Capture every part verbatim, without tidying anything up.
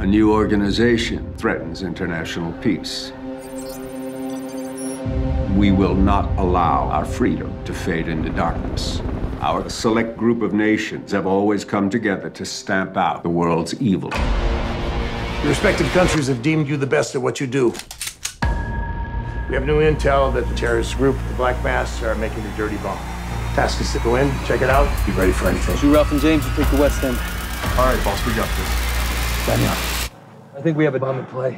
A new organization threatens international peace. We will not allow our freedom to fade into darkness. Our select group of nations have always come together to stamp out the world's evil. Your respective countries have deemed you the best at what you do. We have new intel that the terrorist group, the Black Masks, are making a dirty bomb. Task is to go in, check it out, be ready for anything. Shoot Ralph and James and take the West End. All right, boss, we got this. Daniel, I think we have a bomb in play.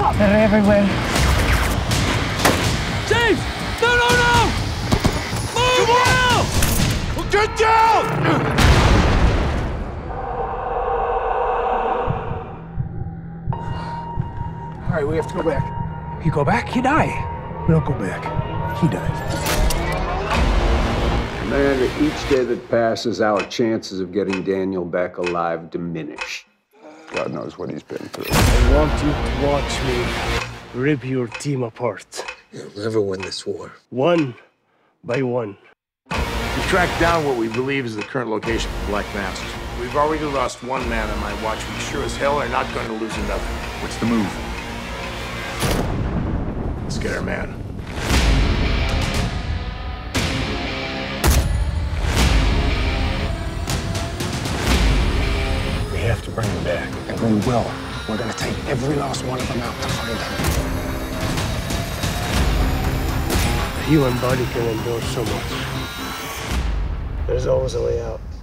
Oh, they're everywhere. James! No, no, no! Move now! Get down! All right, we have to go back. You go back, you die. We don't go back. He dies. Commander, each day that passes, our chances of getting Daniel back alive diminish. God knows what he's been through. I want you to watch me rip your team apart. You'll never win this war. One by one. We've tracked down what we believe is the current location of Black Masks. We've already lost one man on my watch. We sure as hell are not going to lose another. What's the move? Let's get our man. We have to bring them back. And we will. We're going to take every last one of them out to find them. The human body can endure so much. There's always a way out.